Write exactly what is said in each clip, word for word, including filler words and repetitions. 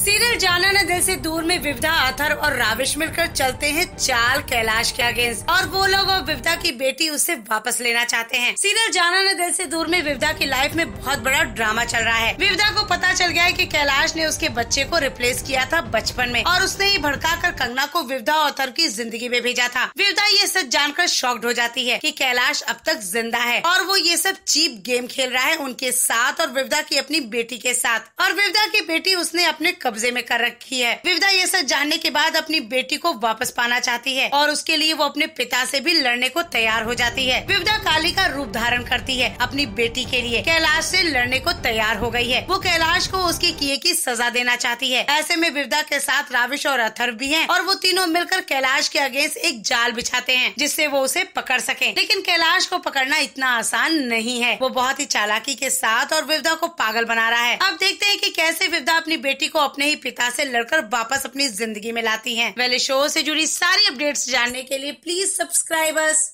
Serial जाना ना दिल से दूर में विविधा, अथर्व और राविश मिलकर चलते हैं चाल कैलाश के अगेंस्ट और वो लोग और विविधा की बेटी उसे वापस लेना चाहते हैं। सीरियल जाना ना दिल से दूर में विविधा की लाइफ में बहुत बड़ा ड्रामा चल रहा है। विविधा को पता चल गया है कि कैलाश ने उसके बच्चे को रिप्लेस किया था बचपन में और उसने ही भड़का कर कंगना को विविधा और अथर्व की जिंदगी में भेजा था। विविधा ये सच जानकर शॉक्ड हो जाती है कि कैलाश अब तक जिंदा है और वो ये सब चीप गेम खेल रहा है उनके साथ और विविधा की अपनी बेटी के साथ, और विविधा की बेटी उसने अपने कब्जे में कर रखी है। विविधा ये सब जानने के बाद अपनी बेटी को वापस पाना चाहती है और उसके लिए वो अपने पिता से भी लड़ने को तैयार हो जाती है। विविधा काली का रूप धारण करती है अपनी बेटी के लिए, कैलाश से लड़ने को तैयार हो गई है। वो कैलाश को उसके किए की सजा देना चाहती है। ऐसे में विविधा के साथ राविश और अथर्व भी हैं और वो तीनों मिलकर कैलाश के अगेंस्ट एक जाल बिछाते हैं जिससे वो उसे पकड़ सके, लेकिन कैलाश को पकड़ना इतना आसान नहीं है। वो बहुत ही चालाकी के साथ और विविधा को पागल बना रहा है। अब देखते हैं कि कैसे विविधा अपनी बेटी को अपने ही पिता से लड़कर वापस अपनी जिंदगी में लाती है। वेल, शो से जुड़ी सारी अपडेट्स जानने के लिए प्लीज सब्सक्राइब अस।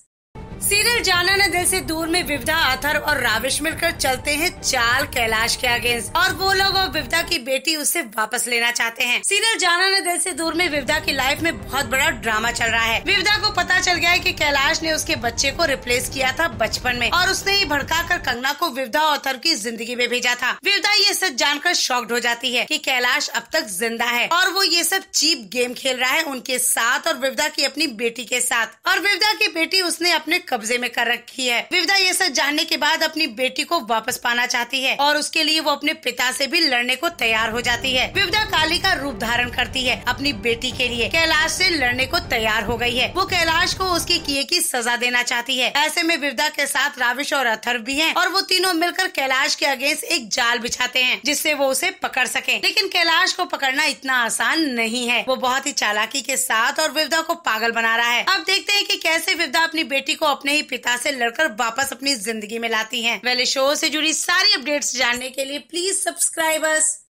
सीरियल जाना ना दिल से दूर में विविधा, अथर्व और राविश मिलकर चलते हैं चाल कैलाश के अगेंस्ट और वो लोग और विविधा की बेटी उसे वापस लेना चाहते हैं। सीरियल जाना ना दिल से दूर में विविधा की लाइफ में बहुत बड़ा ड्रामा चल रहा है। विविधा को पता चल गया है कि कैलाश ने उसके बच्चे को रिप्लेस किया था बचपन में और उसने ही भड़का कर कंगना को विविधा और अथर्व की जिंदगी में भेजा था। विविधा ये सच जानकर शॉक्ड हो जाती है कि कैलाश अब तक जिंदा है और वो ये सब चीप गेम खेल रहा है उनके साथ और विविधा की अपनी बेटी के साथ, और विविधा की बेटी उसने अपने कब्जे में कर रखी है। विविधा ये सब जानने के बाद अपनी बेटी को वापस पाना चाहती है और उसके लिए वो अपने पिता से भी लड़ने को तैयार हो जाती है। विविधा काली का रूप धारण करती है अपनी बेटी के लिए, कैलाश से लड़ने को तैयार हो गई है। वो कैलाश को उसके किए की सजा देना चाहती है। ऐसे में विविधा के साथ राविश और अथर्व भी हैं और वो तीनों मिलकर कैलाश के अगेंस्ट एक जाल बिछाते हैं जिससे वो उसे पकड़ सके, लेकिन कैलाश को पकड़ना इतना आसान नहीं है। वो बहुत ही चालाकी के साथ और विविधा को पागल बना रहा है। अब देखते हैं कि कैसे विविधा अपनी बेटी को अपने ही पिता से लड़कर वापस अपनी जिंदगी में लाती हैं। वेल, शो से जुड़ी सारी अपडेट्स जानने के लिए प्लीज सब्सक्राइब अस।